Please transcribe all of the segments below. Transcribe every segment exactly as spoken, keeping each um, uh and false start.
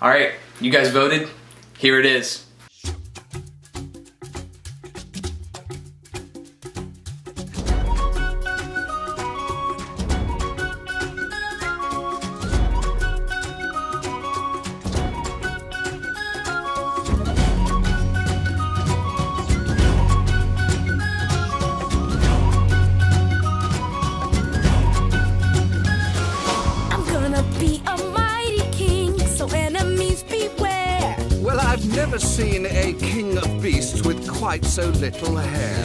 All right, you guys voted. Here it is. Never seen a king of beasts with quite so little hair.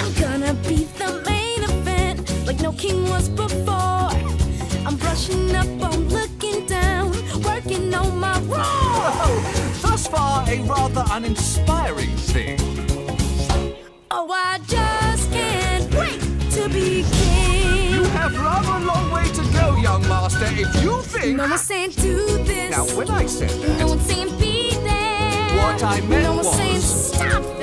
I'm gonna be the main event, like no king was before. I'm brushing up, I'm looking down, working on my roar. Oh, thus far, a rather uninspiring thing. Oh, I just can't wait to be king. You have rather a long way to go, young master, if you think... Mama said do this. Now, when I said that... No one said be... What I meant was... No one's saying stop!